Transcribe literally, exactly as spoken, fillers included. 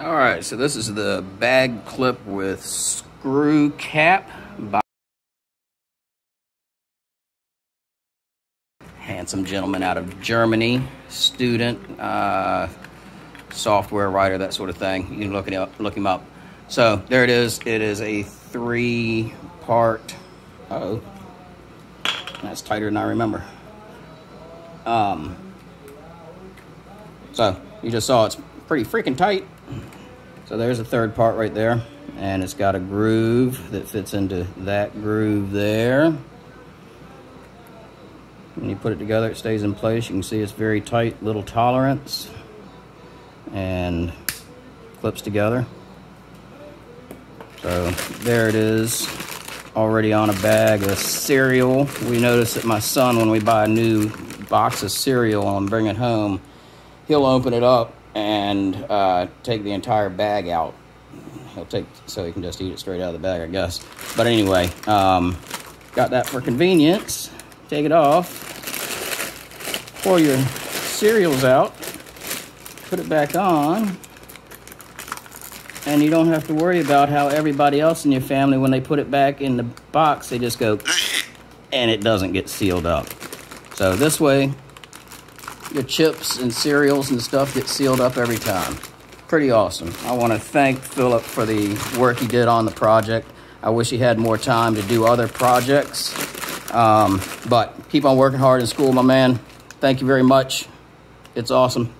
All right, so this is the bag clip with screw cap by Handsome Gentleman out of Germany, student, uh, software writer, that sort of thing. You can look it up, look him up. So there it is. It is a three-part. Uh-oh, that's tighter than I remember. Um. So you just saw it's pretty freaking tight. So there's a third part right there, and it's got a groove that fits into that groove there. When you put it together, it stays in place. You can see it's very tight, little tolerance, and clips together. So there it is, already on a bag of cereal. We notice that my son, when we buy a new box of cereal and bring it home, he'll open it up and uh, take the entire bag out. He'll take, so he can just eat it straight out of the bag, I guess. But anyway, um, got that for convenience. Take it off, pour your cereals out, put it back on, and you don't have to worry about how everybody else in your family, when they put it back in the box, they just go, and it doesn't get sealed up. So this way, your chips and cereals and stuff get sealed up every time. Pretty awesome. I want to thank Philip for the work he did on the project. I wish he had more time to do other projects. Um, but keep on working hard in school, my man. Thank you very much. It's awesome.